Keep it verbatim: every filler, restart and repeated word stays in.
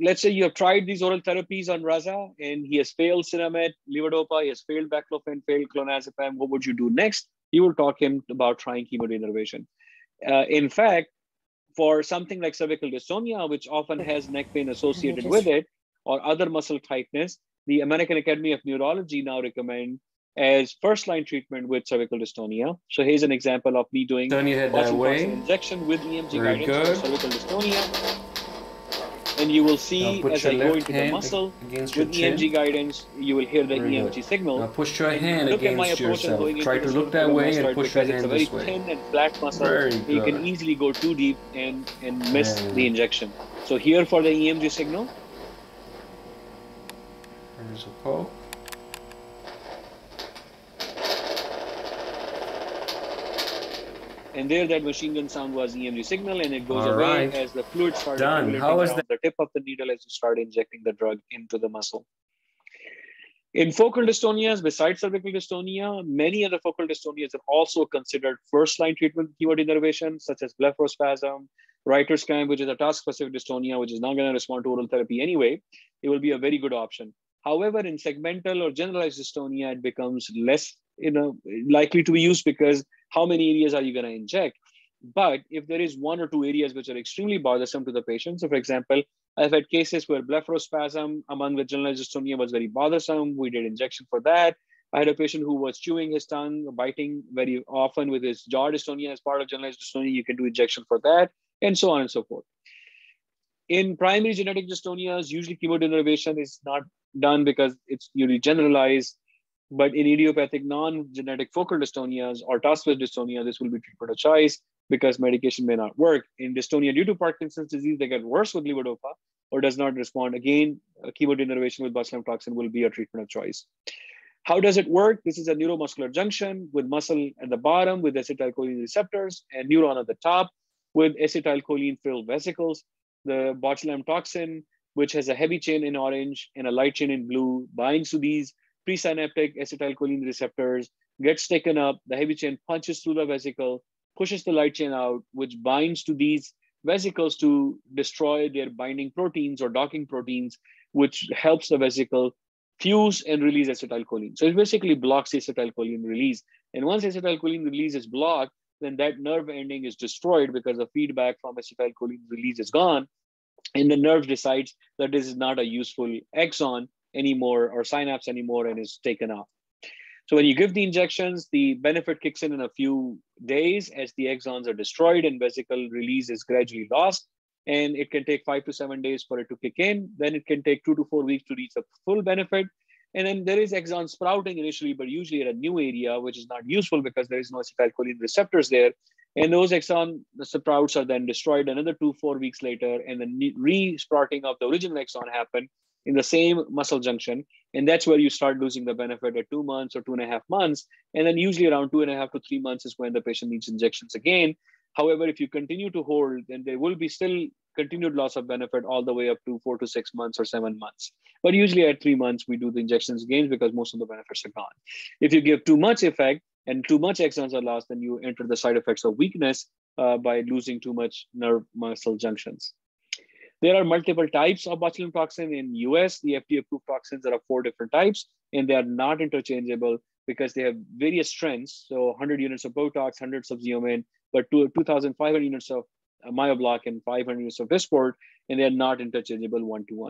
Let's say you have tried these oral therapies on Raza and he has failed Sinemet, Levodopa, he has failed Baclofen, failed Clonazepam. What would you do next? You will talk him about trying chemodenervation. Uh, in fact, for something like cervical dystonia, which often has neck pain associated with it or other muscle tightness, the American Academy of Neurology now recommend as first-line treatment with cervical dystonia. So here's an example of me doing injection with E M G Very guidance good. for cervical dystonia. And you will see as I go into the muscle with E M G guidance, you will hear the E M G signal. Now push your hand against yourself. Try to look that way and push your hand this way. It's a very thin and flat muscle. You can easily go too deep and, and miss the injection. So here for the E M G signal. There's a poke. And there, that machine gun sound was E M G signal, and it goes All away right. as the fluid started Done. How is that? The tip of the needle as you start injecting the drug into the muscle. In focal dystonias, besides cervical dystonia, many other focal dystonias are also considered first-line treatment with chemodenervation, such as blepharospasm, writer's cramp, which is a task-specific dystonia, which is not going to respond to oral therapy anyway. It will be a very good option. However, in segmental or generalized dystonia, it becomes less you know, likely to be used because how many areas are you going to inject? But if there is one or two areas which are extremely bothersome to the patient, so for example, I've had cases where blepharospasm among the generalized dystonia was very bothersome. We did injection for that. I had a patient who was chewing his tongue, biting very often with his jaw dystonia as part of generalized dystonia. You can do injection for that, and so on and so forth. In primary genetic dystonias, usually chemodenervation is not done because it's usually generalized. But in idiopathic non-genetic focal dystonias or task-specific dystonia, this will be treatment of choice because medication may not work. In dystonia due to Parkinson's disease, they get worse with levodopa or does not respond. Again, chemodenervation with botulinum toxin will be a treatment of choice. How does it work? This is a neuromuscular junction with muscle at the bottom with acetylcholine receptors and neuron at the top with acetylcholine-filled vesicles. The botulinum toxin, which has a heavy chain in orange and a light chain in blue, binds to these presynaptic acetylcholine receptors, gets taken up, the heavy chain punches through the vesicle, pushes the light chain out, which binds to these vesicles to destroy their binding proteins or docking proteins, which helps the vesicle fuse and release acetylcholine. So it basically blocks the acetylcholine release. And once acetylcholine release is blocked, then that nerve ending is destroyed because the feedback from acetylcholine release is gone. And the nerve decides that this is not a useful axon anymore or synapse anymore and is taken off. So when you give the injections, the benefit kicks in in a few days as the axons are destroyed and vesicle release is gradually lost. And it can take five to seven days for it to kick in. Then it can take two to four weeks to reach the full benefit. And then there is axon sprouting initially, but usually at a new area, which is not useful because there is no acetylcholine receptors there. And those axon sprouts are then destroyed another two, four weeks later. And then re-sprouting of the original axon happen in the same muscle junction. And that's where you start losing the benefit at two months or two and a half months. And then usually around two and a half to three months is when the patient needs injections again. However, if you continue to hold, then there will be still continued loss of benefit all the way up to four to six months or seven months. But usually at three months, we do the injections again because most of the benefits are gone. If you give too much effect and too much axons are lost, then you enter the side effects of weakness uh, by losing too much nerve muscle junctions. There are multiple types of botulinum toxin in the U S. The F D A approved toxins, there are four different types, and they are not interchangeable because they have various strengths. So one hundred units of Botox, hundreds of Xeomin, but two thousand five hundred units of Myobloc and five hundred units of Dysport, and they are not interchangeable one to one.